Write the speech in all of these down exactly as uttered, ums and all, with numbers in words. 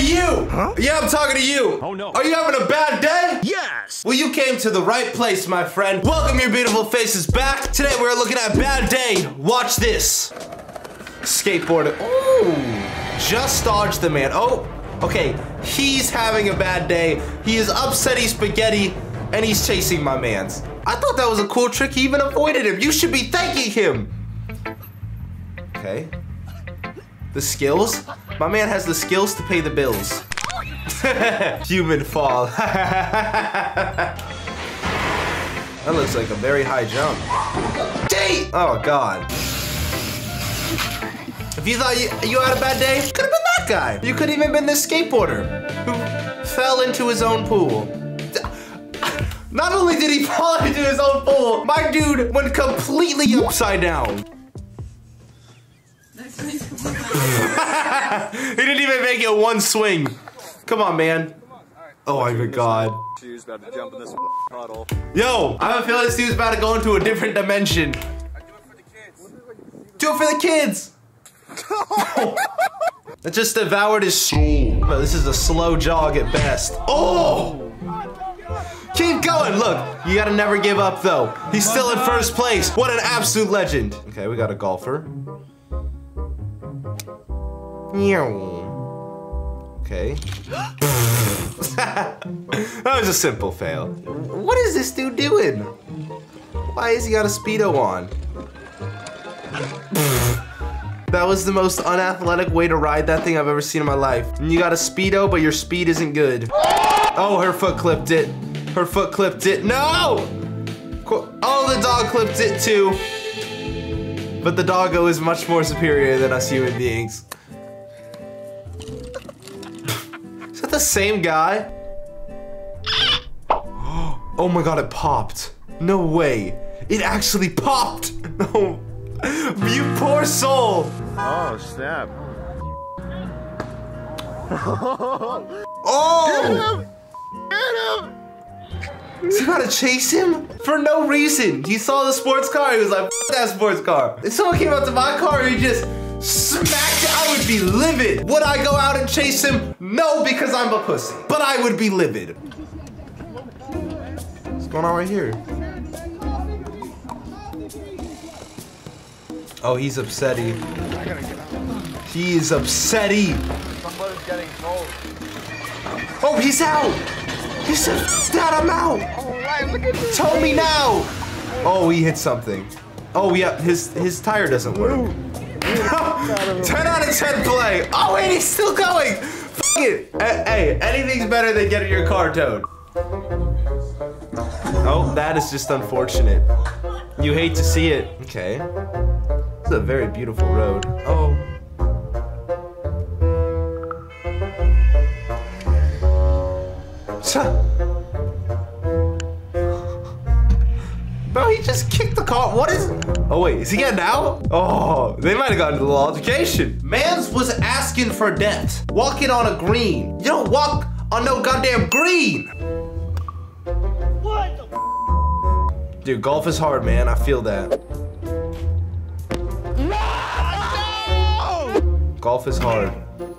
to you. Huh? Yeah, I'm talking to you. Oh no. Are you having a bad day? Yes. Well, you came to the right place, my friend. Welcome your beautiful faces back. Today we're looking at Bad Day. Watch this. Skateboarder. Oh, just dodged the man. Oh, okay. He's having a bad day. He is upsetting spaghetti and he's chasing my mans. I thought that was a cool trick. He even avoided him. You should be thanking him. Okay. The skills? My man has the skills to pay the bills. Human fall. That looks like a very high jump. Date! Oh, God. If you thought you, you had a bad day, you could have been that guy. You could have even been this skateboarder who fell into his own pool. Not only did he fall into his own pool, my dude went completely upside down. He didn't even make it one swing. Come on, man. Oh my God. Yo, I have a feeling this dude's about to go into a different dimension. Do it for the kids. Oh. It just devoured his soul. This is a slow jog at best. Oh! Keep going. Look, you gotta never give up though. He's still in first place. What an absolute legend. Okay, we got a golfer. Okay. That was a simple fail. What is this dude doing? Why has he got a Speedo on? That was the most unathletic way to ride that thing I've ever seen in my life. And you got a Speedo, but your speed isn't good. Oh, her foot clipped it. Her foot clipped it. No! Oh, the dog clipped it too. But the doggo is much more superior than us human beings. Is that the same guy? Oh my God, it popped. No way. It actually popped. No. You poor soul. Oh, snap. Oh! Get him! Get him! You gotta chase him? For no reason. He saw the sports car. He was like, F that sports car. If someone came up to my car, he just smacked it, I would be livid. Would I go out and chase him? No, because I'm a pussy. But I would be livid. What's going on right here? Oh, he's upsetty. He's upsetty. Somebody's getting cold. Oh, he's out. He said, Dad, I'm out. Tell me now. Oh, he hit something. Oh, yeah, his, his tire doesn't work. ten out of ten play. Oh, wait, he's still going. F it. Hey, anything's better than getting your car towed. Oh, that is just unfortunate. You hate to see it. Okay. It's a very beautiful road. Oh. Bro, he just kicked the car. What is? Oh wait, is he getting out? Oh, they might have gotten into a little altercation. Mans was asking for death. Walking on a green. You don't walk on no goddamn green. What the f? Dude, golf is hard, man. I feel that. No! Golf is hard.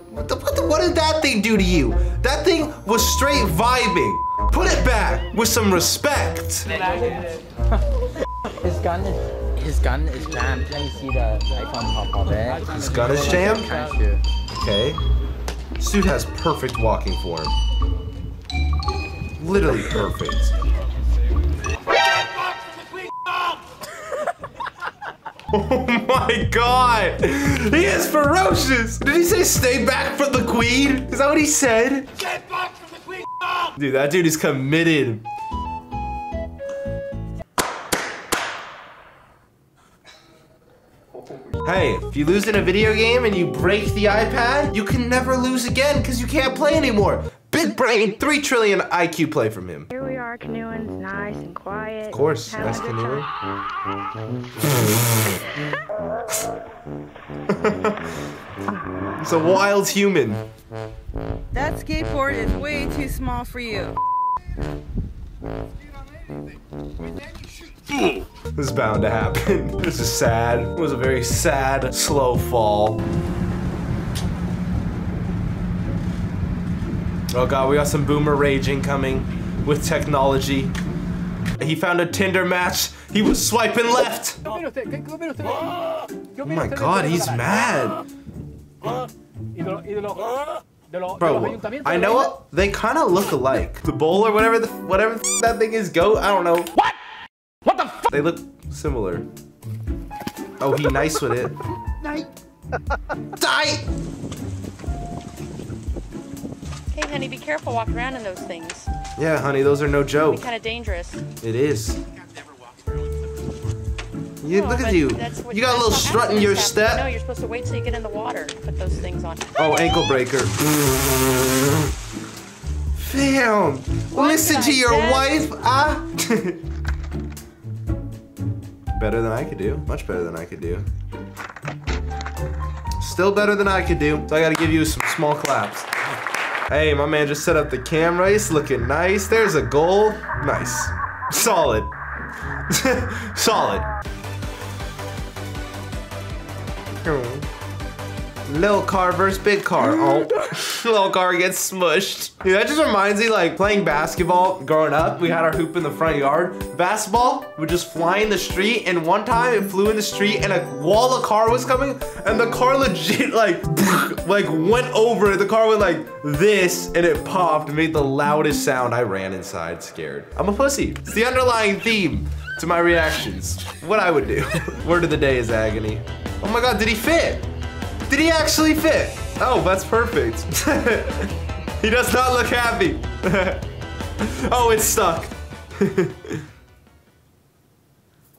What, the, what, the, what did that thing do to you? That thing was straight vibing. Put it back with some respect. His gun is his gun is jammed. Let me see the icon pop up there. His gun is jammed? Okay. This dude has perfect walking form. Literally perfect. Oh my God! He is ferocious! Did he say stay back from the queen? Is that what he said? Get back from the queen! Dude, that dude is committed. Hey, if you lose in a video game and you break the iPad, you can never lose again because you can't play anymore. Big brain, three trillion I Q play from him. Here we are, canoeing's nice and quiet. Of course, nice canoeing. It's a wild human. That skateboard is way too small for you. This is bound to happen. This is sad. It was a very sad, slow fall. Oh god, we got some boomer raging coming with technology. He found a Tinder match. He was swiping left. Oh my god, he's mad. Bro, I know what, they kind of look alike. The bowl or whatever the whatever the that thing is, goat, I don't know. What? What the f? They look similar. Oh, he nice with it. Night. Die. Hey, honey, be careful walking around in those things. Yeah, honey, those are no joke. It's kind of dangerous. It is. You, no, look at you. You, you got a little strut in your step. No, you're supposed to wait till you get in the water to put those things on. Oh, ankle breaker. Damn. What Listen to your said? wife. Ah. Better than I could do. Much better than I could do. Still better than I could do. So I gotta give you some small claps. Hey, my man just set up the camera. It's looking nice. There's a goal. Nice. Solid. Solid. Little car versus big car. Oh, little car gets smushed. Dude, that just reminds me, like, playing basketball growing up. We had our hoop in the front yard. Basketball would just fly in the street, and one time it flew in the street, and a wall of car was coming, and the car legit, like, like went over. The car went like this, and it popped and made the loudest sound. I ran inside, scared. I'm a pussy. It's the underlying theme to my reactions. What I would do. Word of the day is agony. Oh my god, did he fit? Did he actually fit? Oh, that's perfect. He does not look happy. Oh, it's stuck. Dude,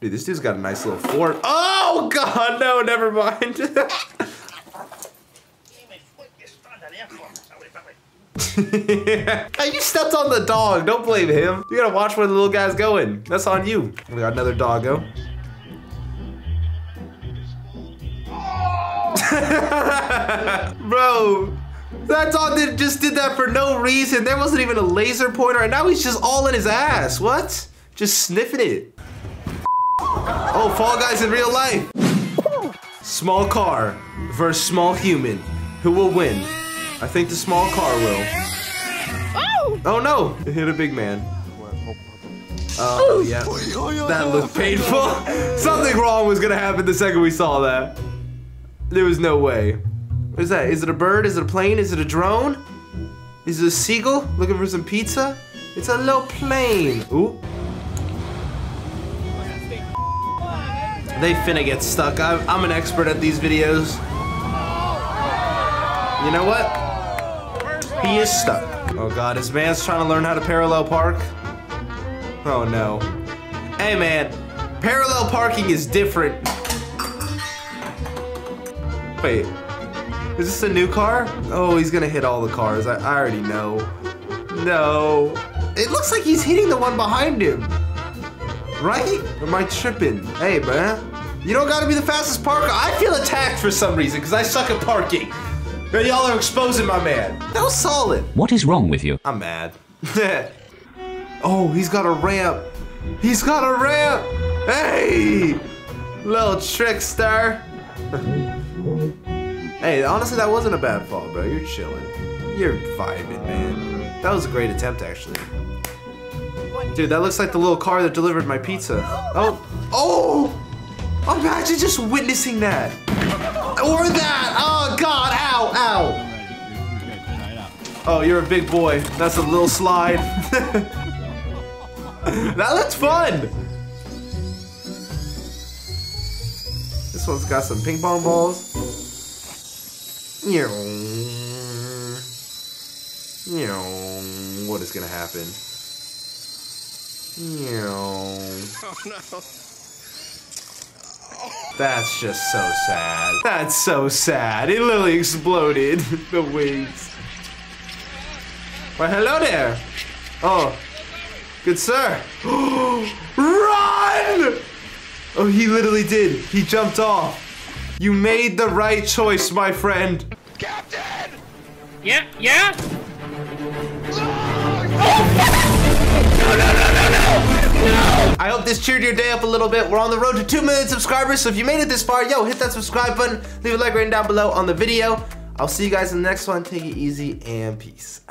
this dude's got a nice little form. Oh god, no, never mind. You stepped on the dog, don't blame him. You gotta watch where the little guy's going. That's on you. We got another doggo. Bro, that dog did, just did that for no reason. There wasn't even a laser pointer, and now he's just all in his ass. What? Just sniffing it. Oh, Fall Guys in real life. Small car versus small human. Who will win? I think the small car will. Oh! Oh no! It hit a big man. Oh, uh, yeah. That looked painful. Something wrong was gonna happen the second we saw that. There was no way. What is that? Is it a bird? Is it a plane? Is it a drone? Is it a seagull looking for some pizza? It's a little plane. Ooh. They finna get stuck. I'm, I'm an expert at these videos. You know what? He is stuck. Oh god, his man's trying to learn how to parallel park. Oh no. Hey man, parallel parking is different. Wait, is this a new car? Oh, he's gonna hit all the cars. I, I already know. No. It looks like he's hitting the one behind him. Right? Or am I tripping? Hey, man. You don't gotta be the fastest parker. I feel attacked for some reason, because I suck at parking. And y'all are exposing my man. That was solid. What is wrong with you? I'm mad. Oh, he's got a ramp. He's got a ramp. Hey, little trickster. Hey, honestly, that wasn't a bad fall, bro. You're chilling. You're vibing, man. That was a great attempt, actually. Dude, that looks like the little car that delivered my pizza. Oh, oh! Imagine just witnessing that. Or that! Oh, God, ow, ow! Oh, you're a big boy. That's a little slide. That looks fun! This one's got some ping pong balls. You know what is gonna happen? You oh no! That's just so sad. That's so sad. It literally exploded. The wings. Well, hello there. Oh, good sir. Run! Oh, he literally did. He jumped off. You made the right choice, my friend. Captain! Yeah, yeah? Oh, no, no, no, no, no! No! I hope this cheered your day up a little bit. We're on the road to two million subscribers, so if you made it this far, yo, hit that subscribe button. Leave a like rating down below on the video. I'll see you guys in the next one. Take it easy and peace.